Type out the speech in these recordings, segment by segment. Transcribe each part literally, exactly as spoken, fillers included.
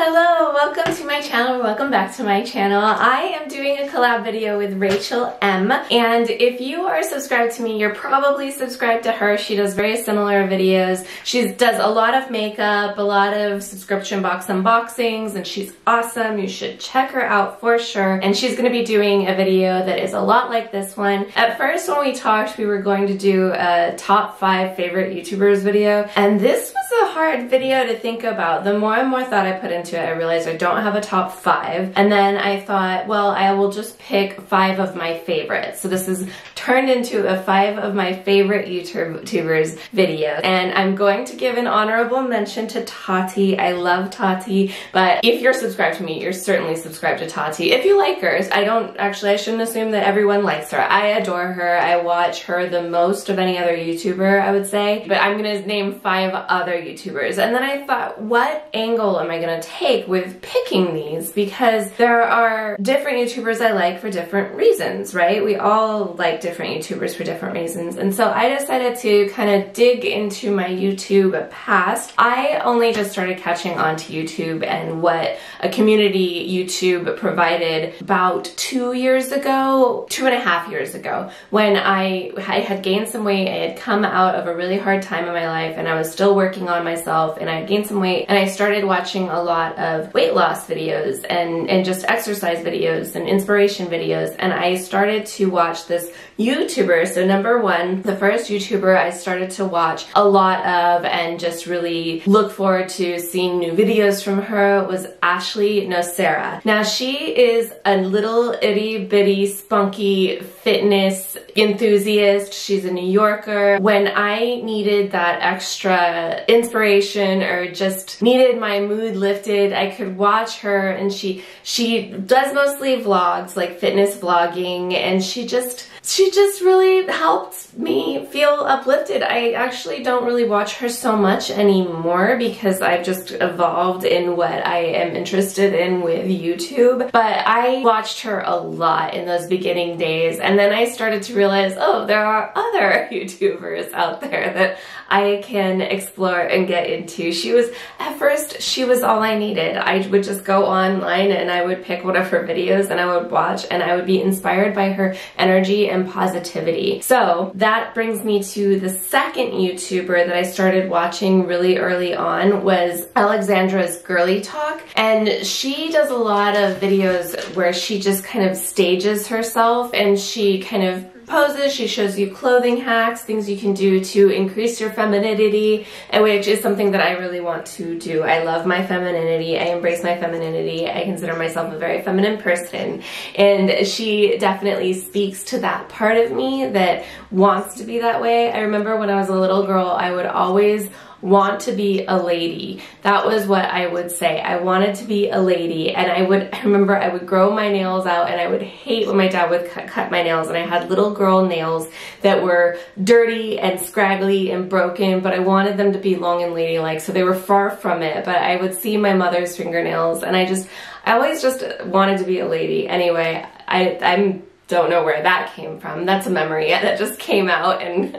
Hello, welcome to my channel, welcome back to my channel. I am doing a collab video with Rachel M, and if you are subscribed to me, you're probably subscribed to her. She does very similar videos. She does a lot of makeup, a lot of subscription box unboxings, and she's awesome. You should check her out for sure. And she's gonna be doing a video that is a lot like this one. At first, when we talked, we were going to do a top five favorite YouTubers video, and this was a hard video to think about. The more and more thought I put into it, I realized I don't have a top five, and then I thought, well, I will just pick five of my favorites. So this is turned into a five of my favorite YouTubers video, and I'm going to give an honorable mention to Tati. I love Tati, but if you're subscribed to me, you're certainly subscribed to Tati. If you like her, I don't actually, I shouldn't assume that everyone likes her. I adore her. I watch her the most of any other YouTuber, I would say, but I'm gonna name five other YouTubers. And then I thought, what angle am I gonna take take with picking these, because there are different YouTubers I like for different reasons, right? We all like different YouTubers for different reasons, and so I decided to kind of dig into my YouTube past. I only just started catching on to YouTube and what a community YouTube provided about two years ago, two and a half years ago, when I, I had gained some weight. I had come out of a really hard time in my life, and I was still working on myself, and I had gained some weight, and I started watching a lot of weight loss videos and, and just exercise videos and inspiration videos, and I started to watch this YouTuber. So number one, the first YouTuber I started to watch a lot of and just really look forward to seeing new videos from her was Ashley Nocera. Now she is a little itty bitty spunky fitness enthusiast. She's a New Yorker. When I needed that extra inspiration or just needed my mood lifted, I could watch her, and she she does mostly vlogs, like fitness vlogging, and she just she just really helped me feel uplifted. I actually don't really watch her so much anymore because I've just evolved in what I am interested in with YouTube, but I watched her a lot in those beginning days, and then I started to realize, oh, there are other YouTubers out there that I can explore and get into. She was, at first, she was all I needed. I would just go online and I would pick one of her videos and I would watch, and I would be inspired by her energy and positivity. So that brings me to the second YouTuber that I started watching really early on, was Alexandra's Girly Talk, and she does a lot of videos where she just kind of stages herself, and she kind of poses, she shows you clothing hacks, things you can do to increase your femininity, and which is something that I really want to do. I love my femininity, I embrace my femininity, I consider myself a very feminine person, and she definitely speaks to that part of me that wants to be that way. I remember when I was a little girl, I would always want to be a lady. That was what I would say. I wanted to be a lady, and I would, I remember I would grow my nails out, and I would hate when my dad would cut, cut my nails, and I had little girl nails that were dirty and scraggly and broken, but I wanted them to be long and ladylike, so they were far from it, but I would see my mother's fingernails, and I just, I always just wanted to be a lady. Anyway, I, I'm don't know where that came from. That's a memory that just came out, and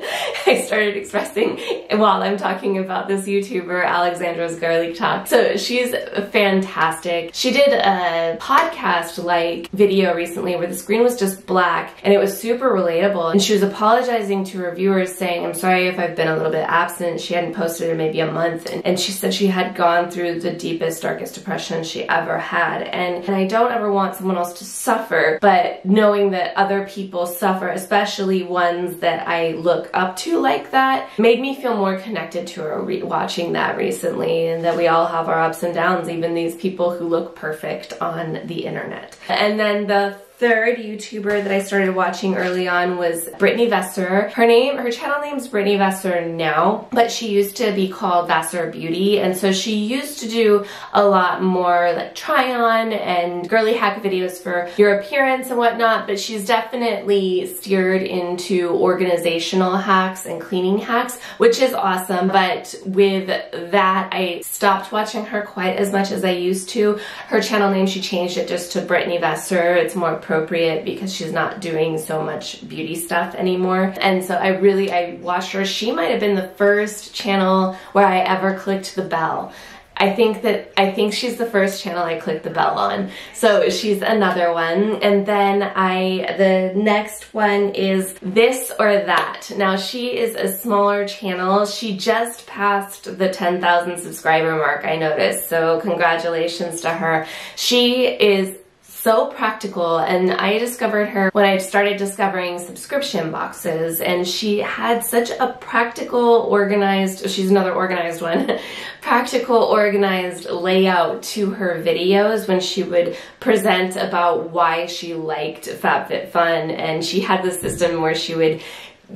I started expressing while I'm talking about this YouTuber, Alexandra's Girly Talk. So she's fantastic. She did a podcast-like video recently where the screen was just black, and it was super relatable, and she was apologizing to her viewers saying, I'm sorry if I've been a little bit absent. She hadn't posted in maybe a month, and, and she said she had gone through the deepest, darkest depression she ever had, and, and I don't ever want someone else to suffer, but knowing that that other people suffer, especially ones that I look up to like that, made me feel more connected to her re-watching that recently, and that we all have our ups and downs, even these people who look perfect on the internet. And then the third YouTuber that I started watching early on was Brittany Vasseur. Her name, her channel name's Brittany Vasseur now, but she used to be called Vasseur Beauty, and so she used to do a lot more like try on and girly hack videos for your appearance and whatnot, but she's definitely steered into organizational hacks and cleaning hacks, which is awesome, but with that, I stopped watching her quite as much as I used to. Her channel name, she changed it just to Brittany Vasseur. It's more appropriate because she's not doing so much beauty stuff anymore, and so I really I watched her. She might have been the first channel where I ever clicked the bell. I think that I think she's the first channel I clicked the bell on, so she's another one. And then I the next one is This or That. Now she is a smaller channel. She just passed the ten thousand subscriber mark, I noticed, so congratulations to her. She is so practical, and I discovered her when I started discovering subscription boxes, and she had such a practical, organized, she's another organized one, practical, organized layout to her videos when she would present about why she liked FabFitFun, and she had this system where she would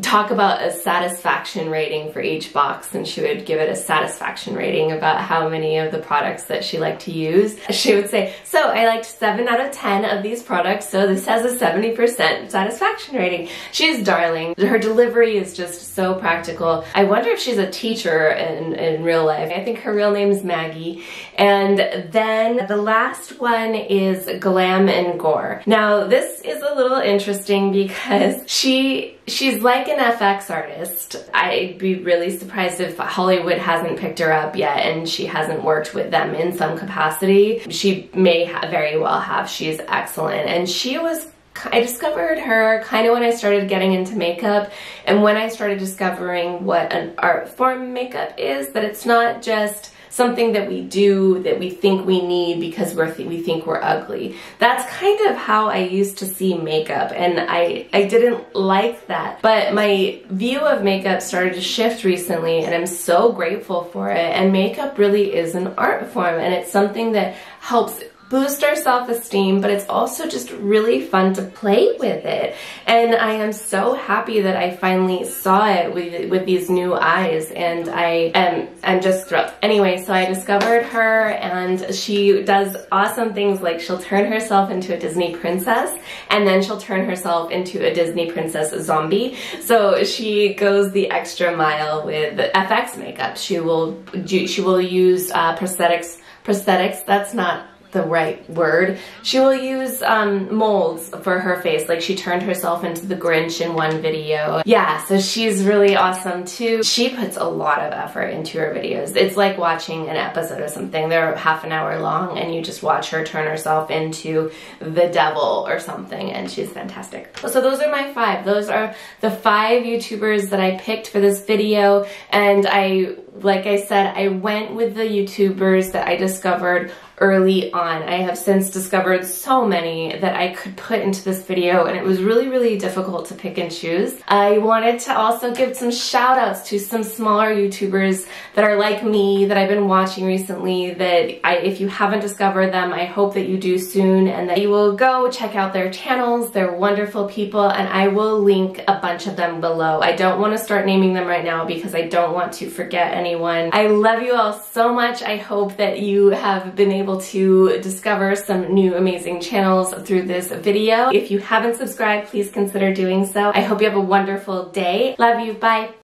talk about a satisfaction rating for each box, and she would give it a satisfaction rating about how many of the products that she liked to use. She would say, so I liked seven out of ten of these products, so this has a seventy percent satisfaction rating. She's darling. Her delivery is just so practical. I wonder if she's a teacher in, in real life. I think her real name's Maggie. And then the last one is Glam and Gore. Now this is a little interesting because she she's like an F X artist. I'd be really surprised if Hollywood hasn't picked her up yet and she hasn't worked with them in some capacity. She may ha- very well have. She's excellent. And she was I discovered her kind of when I started getting into makeup, and when I started discovering what an art form makeup is, that it's not just something that we do that we think we need because we're th we think we're ugly. That's kind of how I used to see makeup, and I, I didn't like that. But my view of makeup started to shift recently, and I'm so grateful for it. And makeup really is an art form, and it's something that helps boost our self-esteem, but it's also just really fun to play with it. And I am so happy that I finally saw it with, with these new eyes, and I am I'm just thrilled. Anyway, so I discovered her, and she does awesome things, like she'll turn herself into a Disney princess, and then she'll turn herself into a Disney princess zombie. So she goes the extra mile with F X makeup. She will, do, she will use uh, prosthetics, prosthetics, that's not the right word. She will use um, molds for her face, like she turned herself into the Grinch in one video. Yeah, so she's really awesome too. She puts a lot of effort into her videos. It's like watching an episode of something. They're half an hour long, and you just watch her turn herself into the devil or something, and she's fantastic. So those are my five. Those are the five YouTubers that I picked for this video, and I, like I said, I went with the YouTubers that I discovered early on. I have since discovered so many that I could put into this video, and it was really, really difficult to pick and choose. I wanted to also give some shout outs to some smaller YouTubers that are like me, that I've been watching recently, that I, if you haven't discovered them, I hope that you do soon, and that you will go check out their channels. They're wonderful people, and I will link a bunch of them below. I don't want to start naming them right now because I don't want to forget anyone. I love you all so much. I hope that you have been able able to discover some new amazing channels through this video. If you haven't subscribed, please consider doing so. I hope you have a wonderful day. Love you. Bye.